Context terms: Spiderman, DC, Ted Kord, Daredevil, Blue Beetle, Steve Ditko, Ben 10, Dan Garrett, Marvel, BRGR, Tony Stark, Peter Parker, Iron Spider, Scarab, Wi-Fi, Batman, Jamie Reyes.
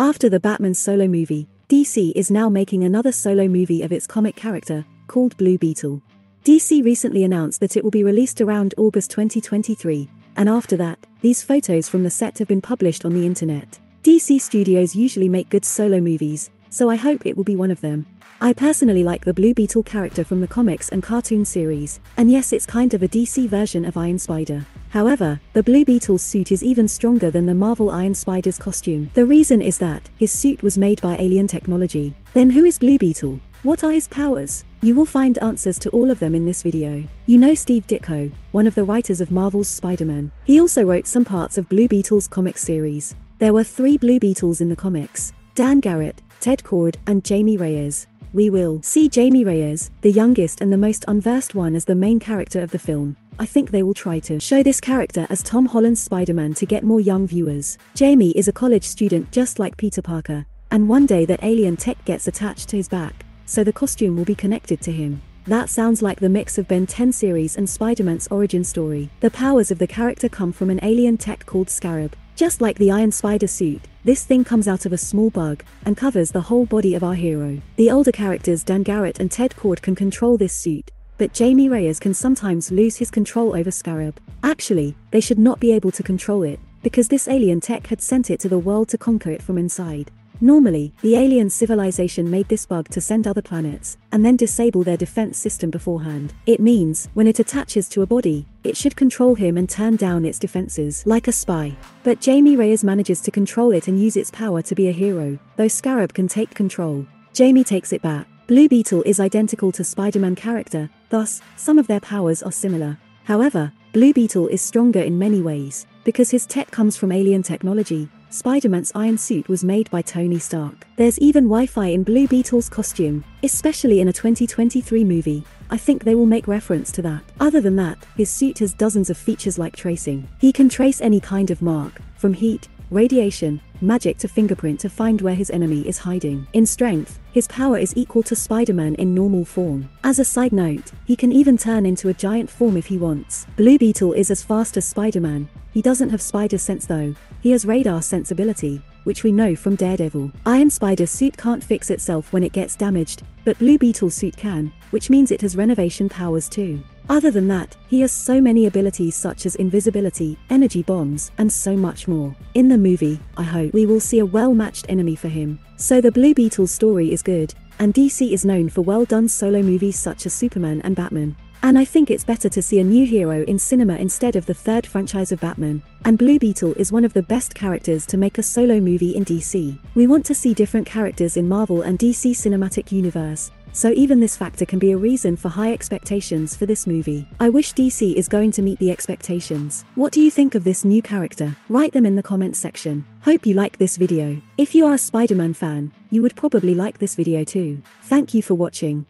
After the Batman solo movie, DC is now making another solo movie of its comic character, called Blue Beetle. DC recently announced that it will be released around August 2023, and after that, these photos from the set have been published on the internet. DC studios usually make good solo movies, so I hope it will be one of them. I personally like the Blue Beetle character from the comics and cartoon series, and yes, it's kind of a DC version of Iron Spider. However, the Blue Beetle's suit is even stronger than the Marvel Iron Spider's costume. The reason is that his suit was made by alien technology. Then who is Blue Beetle? What are his powers? You will find answers to all of them in this video. You know Steve Ditko, one of the writers of Marvel's Spider-Man. He also wrote some parts of Blue Beetle's comic series. There were 3 Blue Beetles in the comics: Dan Garrett, Ted Kord, and Jamie Reyes. We will see Jamie Reyes, the youngest and the most unversed one, as the main character of the film. I think they will try to show this character as Tom Holland's Spider-Man to get more young viewers. Jamie is a college student just like Peter Parker, and one day that alien tech gets attached to his back, so the costume will be connected to him. That sounds like the mix of Ben 10 series and Spider-Man's origin story. The powers of the character come from an alien tech called Scarab. Just like the Iron Spider suit, this thing comes out of a small bug and covers the whole body of our hero. The older characters Dan Garrett and Ted Kord can control this suit, but Jamie Reyes can sometimes lose his control over Scarab. Actually, they should not be able to control it, because this alien tech had sent it to the world to conquer it from inside. Normally, the alien civilization made this bug to send other planets, and then disable their defense system beforehand. It means, when it attaches to a body, it should control him and turn down its defenses, like a spy. But Jamie Reyes manages to control it and use its power to be a hero, though Scarab can take control. Jamie takes it back. Blue Beetle is identical to Spider-Man character, thus, some of their powers are similar. However, Blue Beetle is stronger in many ways, because his tech comes from alien technology. Spider-Man's iron suit was made by Tony Stark. There's even Wi-Fi in Blue Beetle's costume, especially in a 2023 movie. I think they will make reference to that. Other than that, his suit has dozens of features like tracing. He can trace any kind of mark, from heat, radiation, magic to fingerprint, to find where his enemy is hiding. In strength, his power is equal to Spider-Man in normal form. As a side note, he can even turn into a giant form if he wants. Blue Beetle is as fast as Spider-Man. He doesn't have spider sense though. He has radar sensibility, which we know from Daredevil. Iron Spider's suit can't fix itself when it gets damaged, but Blue Beetle's suit can, which means it has renovation powers too. Other than that, he has so many abilities such as invisibility, energy bombs, and so much more. In the movie, I hope we will see a well-matched enemy for him. So the Blue Beetle's story is good, and DC is known for well-done solo movies such as Superman and Batman. And I think it's better to see a new hero in cinema instead of the third franchise of Batman. And Blue Beetle is one of the best characters to make a solo movie in DC. We want to see different characters in Marvel and DC Cinematic Universe, so even this factor can be a reason for high expectations for this movie. I wish DC is going to meet the expectations. What do you think of this new character? Write them in the comments section. Hope you like this video. If you are a Spider-Man fan, you would probably like this video too. Thank you for watching.